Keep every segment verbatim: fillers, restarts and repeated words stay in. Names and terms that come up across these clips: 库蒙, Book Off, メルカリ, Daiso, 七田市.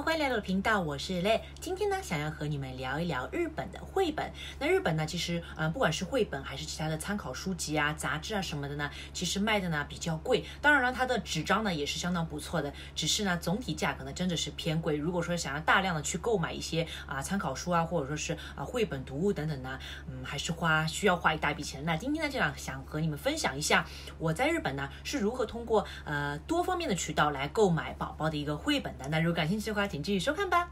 好，欢迎来到我的频道，我是 Lei。今天呢，想要和你们聊一聊日本的绘本。那日本呢，其实嗯、呃，不管是绘本还是其他的参考书籍啊、杂志啊什么的呢，其实卖的呢比较贵。当然了，它的纸张呢也是相当不错的，只是呢总体价格呢真的是偏贵。如果说想要大量的去购买一些啊、呃、参考书啊，或者说是啊、呃、绘本读物等等呢，嗯，还是花需要花一大笔钱。那今天呢，就想想和你们分享一下我在日本呢是如何通过呃多方面的渠道来购买宝宝的一个绘本的。那如果感兴趣的话，请继续收看吧。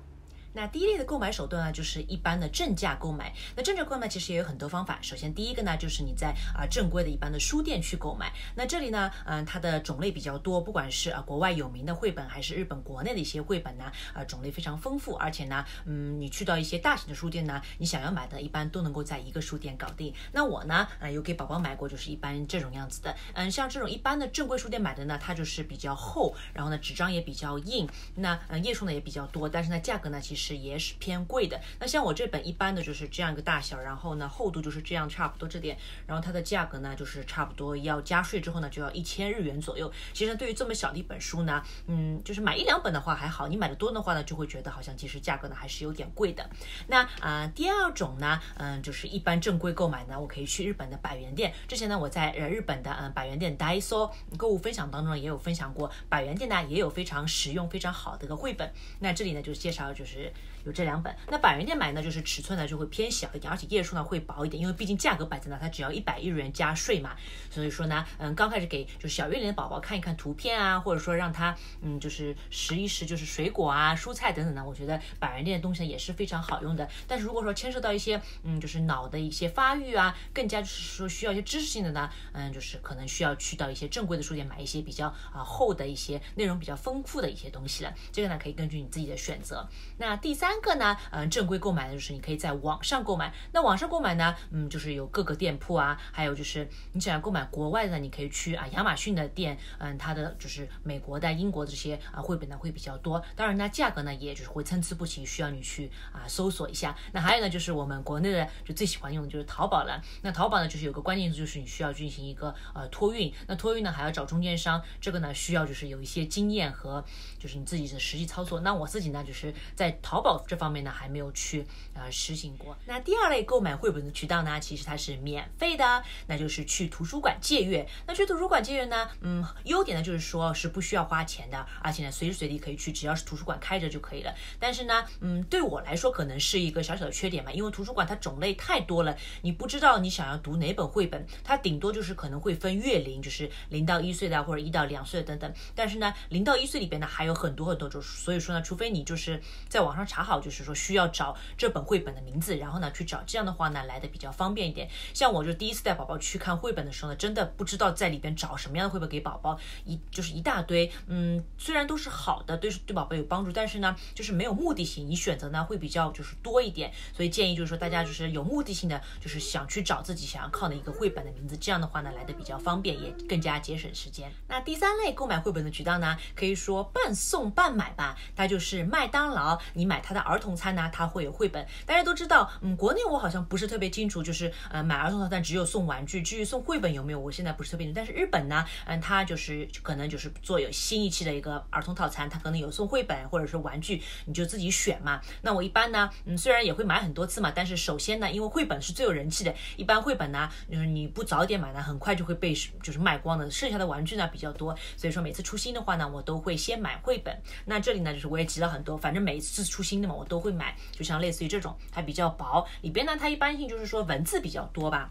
那第一类的购买手段呢，就是一般的正价购买。那正价购买其实也有很多方法。首先，第一个呢，就是你在啊、呃、正规的一般的书店去购买。那这里呢，嗯、呃，它的种类比较多，不管是啊、呃、国外有名的绘本，还是日本国内的一些绘本呢，啊、呃、种类非常丰富。而且呢，嗯，你去到一些大型的书店呢，你想要买的，一般都能够在一个书店搞定。那我呢，呃，有给宝宝买过，就是一般这种样子的。嗯，像这种一般的正规书店买的呢，它就是比较厚，然后呢，纸张也比较硬，那嗯页数呢也比较多，但是呢，价格呢其实。是也是偏贵的。那像我这本一般的就是这样一个大小，然后呢厚度就是这样差不多这点，然后它的价格呢就是差不多要加税之后呢就要一千日元左右。其实对于这么小的一本书呢，嗯，就是买一两本的话还好，你买的多的话呢就会觉得好像其实价格呢还是有点贵的。那啊、呃、第二种呢，嗯，就是一般正规购买呢，我可以去日本的百元店。之前呢我在日本的嗯百元店 Daiso 购物分享当中也有分享过，百元店呢也有非常实用非常好的一个绘本。那这里呢就是介绍就是有这两本。那百元店买呢就是尺寸呢就会偏小一点，而且页数呢会薄一点，因为毕竟价格摆在那，它只要一百日元加税嘛。所以说呢嗯刚开始给就小月龄的宝宝看一看图片啊，或者说让他嗯就是试一试就是水果啊蔬菜等等呢，我觉得百元店的东西呢也是非常好用的。但是如果说牵涉到一些嗯就是脑的一些发育啊，更加就是说需要一些知识性的呢，嗯就是可能需要去到一些正规的书店买一些比较啊、呃、厚的一些内容比较丰富的一些东西了。这个呢可以根据你自己的选择。那第三个呢，嗯、呃，正规购买的就是你可以在网上购买。那网上购买呢，嗯，就是有各个店铺啊，还有就是你想要购买国外的呢，你可以去啊亚马逊的店，嗯，它的就是美国的、英国的这些啊绘本呢会比较多。当然呢，价格呢也就是会参差不齐，需要你去啊搜索一下。那还有呢，就是我们国内的就最喜欢用的就是淘宝了。那淘宝呢，就是有个关键就是你需要进行一个呃托运。那托运呢还要找中间商，这个呢需要就是有一些经验和就是你自己的实际操作。那我自己呢就是在淘宝这方面呢还没有去呃实行过。那第二类购买绘本的渠道呢，其实它是免费的，那就是去图书馆借阅。那去图书馆借阅呢，嗯，优点呢就是说是不需要花钱的，而且呢随时随地可以去，只要是图书馆开着就可以了。但是呢，嗯，对我来说可能是一个小小的缺点吧，因为图书馆它种类太多了，你不知道你想要读哪本绘本，它顶多就是可能会分月龄，就是零到一岁的或者一到两岁的等等。但是呢，零到一岁里边呢还有很多很多种，所以说呢，除非你就是在网上查好，就是说需要找这本绘本的名字，然后呢去找，这样的话呢来的比较方便一点。像我就第一次带宝宝去看绘本的时候呢，真的不知道在里边找什么样的绘本给宝宝，一就是一大堆，嗯，虽然都是好的，对对宝宝有帮助，但是呢就是没有目的性，你选择呢会比较就是多一点。所以建议就是说大家就是有目的性的，就是想去找自己想要看的一个绘本的名字，这样的话呢来的比较方便，也更加节省时间。那第三类购买绘本的渠道呢，可以说半送半买吧，它就是麦当劳，你买它的儿童餐呢，它会有绘本。大家都知道，嗯，国内我好像不是特别清楚，就是呃买儿童套餐只有送玩具，至于送绘本有没有，我现在不是特别清楚。但是日本呢，嗯，它就是可能就是做有新一期的一个儿童套餐，它可能有送绘本或者是玩具，你就自己选嘛。那我一般呢，嗯，虽然也会买很多次嘛，但是首先呢，因为绘本是最有人气的，一般绘本呢，就是你不早点买呢，很快就会被就是卖光的。剩下的玩具呢比较多，所以说每次出新的话呢，我都会先买绘本。那这里呢，就是我也提到很多，反正每一次出新的嘛，我都会买，就像类似于这种，它比较薄，里边呢，它一般性就是说文字比较多吧。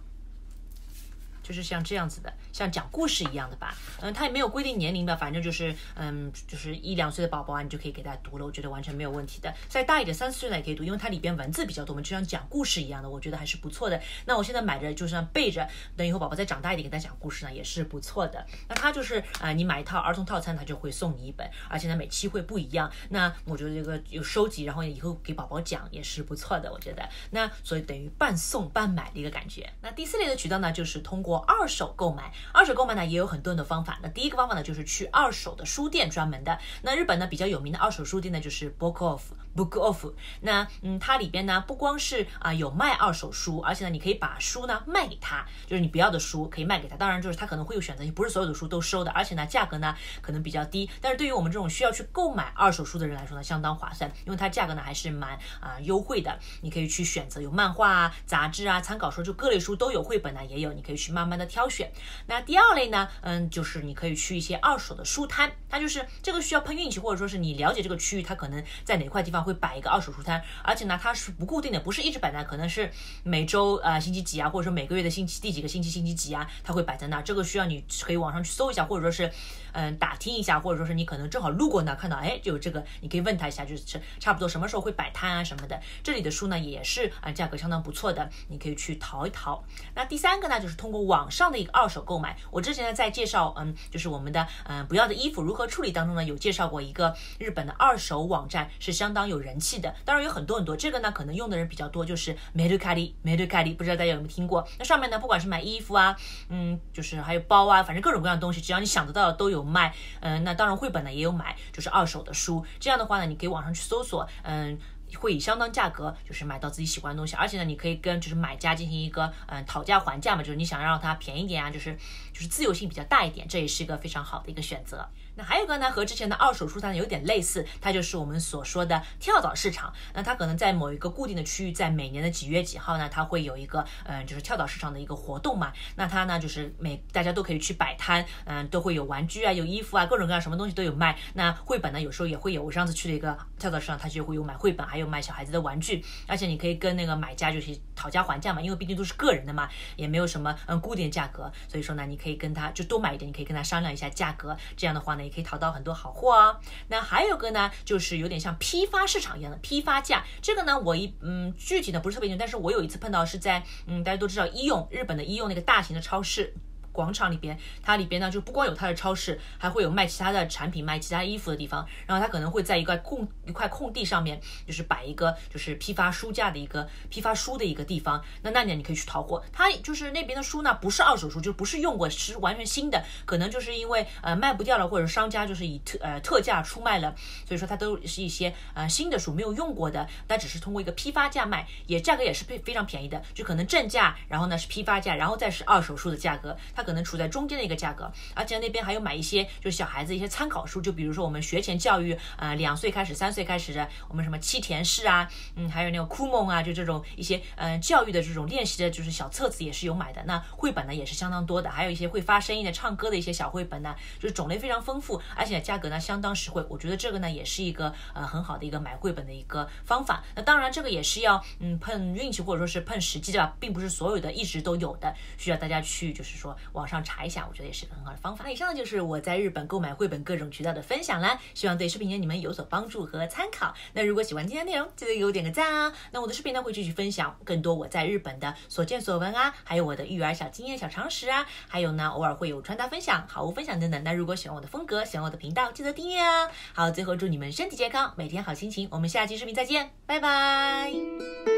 就是像这样子的，像讲故事一样的吧，嗯，他也没有规定年龄吧，反正就是，嗯，就是一两岁的宝宝啊，你就可以给大家读了，我觉得完全没有问题的。再大一点，三四岁呢也可以读，因为它里边文字比较多嘛，就像讲故事一样的，我觉得还是不错的。那我现在买着就像背着，等以后宝宝再长大一点给他讲故事呢，也是不错的。那它就是啊、呃，你买一套儿童套餐，它就会送你一本，而且呢每期会不一样。那我觉得这个有收集，然后以后给宝宝讲也是不错的，我觉得。那所以等于半送半买的一个感觉。那第四类的渠道呢，就是通过二手购买。二手购买呢也有很多的方法。那第一个方法呢，就是去二手的书店，专门的。那日本呢比较有名的二手书店呢，就是 Book Off book off。那嗯，它里边呢不光是啊、呃、有卖二手书，而且呢你可以把书呢卖给他，就是你不要的书可以卖给他。当然就是他可能会有选择，不是所有的书都收的，而且呢价格呢可能比较低。但是对于我们这种需要去购买二手书的人来说呢，相当划算，因为它价格呢还是蛮啊、呃、优惠的。你可以去选择有漫画啊、杂志啊、参考书，就各类书都有，绘本呢也有，你可以去慢慢的挑选。那第二类呢，嗯，就是你可以去一些二手的书摊，它就是这个需要碰运气，或者说是你了解这个区域，它可能在哪块地方会摆一个二手书摊，而且呢它是不固定的，不是一直摆在，可能是每周呃星期几啊，或者说每个月的星期第几个星期星期几啊，它会摆在那。这个需要你可以网上去搜一下，或者说是嗯打听一下，或者说是你可能正好路过那看到，哎，就有这个，你可以问他一下，就是差不多什么时候会摆摊啊什么的。这里的书呢也是啊、呃、价格相当不错的，你可以去淘一淘。那第三个呢就是通过网上的一个二手购买。我之前呢在介绍嗯就是我们的嗯不要的衣服如何处理当中呢有介绍过一个日本的二手网站，是相当有人气的，当然有很多很多，这个呢可能用的人比较多，就是メルカリメルカリ，不知道大家有没有听过。那上面呢不管是买衣服啊，嗯就是还有包啊，反正各种各样的东西只要你想得到的都有卖。嗯那当然绘本呢也有买，就是二手的书，这样的话呢你可以网上去搜索，嗯会以相当价格就是买到自己喜欢的东西，而且呢你可以跟就是买家进行一个嗯讨价还价嘛，就是你想让它便宜一点啊，就是就是自由性比较大一点，这也是一个非常好的一个选择。那还有一个呢和之前的二手书摊有点类似，它就是我们所说的跳蚤市场。那它可能在某一个固定的区域，在每年的几月几号呢它会有一个嗯就是跳蚤市场的一个活动嘛，那它呢就是每大家都可以去摆摊，嗯都会有玩具啊，有衣服啊，各种各样什么东西都有卖。那绘本呢有时候也会有，我上次去了一个跳蚤市场，它就会有买绘本，还有卖小孩子的玩具，而且你可以跟那个买家就是讨价还价嘛，因为毕竟都是个人的嘛，也没有什么嗯固定价格，所以说呢你可以跟他就多买一点，你可以跟他商量一下价格，这样的话呢也可以淘到很多好货哦。那还有个呢，就是有点像批发市场一样的批发价，这个呢，我一嗯具体的不是特别清楚，但是我有一次碰到是在嗯大家都知道医用日本的医用那个大型的超市。广场里边，它里边呢就不光有它的超市，还会有卖其他的产品、卖其他衣服的地方。然后它可能会在一块空一块空地上面，就是摆一个就是批发书架的一个批发书的一个地方。那那年你可以去淘货，它就是那边的书呢不是二手书，就不是用过，是完全新的。可能就是因为呃卖不掉了，或者商家就是以特呃特价出卖了，所以说它都是一些呃新的书没有用过的，但只是通过一个批发价卖，也价格也是非常便宜的，就可能正价，然后呢是批发价，然后再是二手书的价格。它可能处在中间的一个价格，而且那边还有买一些就是小孩子一些参考书，就比如说我们学前教育，呃，两岁开始、三岁开始的，我们什么七田市啊，嗯，还有那个库蒙啊，就这种一些呃教育的这种练习的，就是小册子也是有买的。那绘本呢也是相当多的，还有一些会发声音的、唱歌的一些小绘本呢，就是种类非常丰富，而且价格呢相当实惠。我觉得这个呢也是一个呃很好的一个买绘本的一个方法。那当然这个也是要嗯碰运气或者说是碰时机的，并不是所有的一直都有的，需要大家去就是说。网上查一下，我觉得也是个很好的方法。以上就是我在日本购买绘本各种渠道的分享啦，希望对视频的你们有所帮助和参考。那如果喜欢今天内容，记得给我点个赞啊！那我的视频呢会继续分享更多我在日本的所见所闻啊，还有我的育儿小经验、小常识啊，还有呢偶尔会有穿搭分享、好物分享等等。那如果喜欢我的风格、喜欢我的频道，记得订阅啊！好，最后祝你们身体健康，每天好心情。我们下期视频再见，拜拜。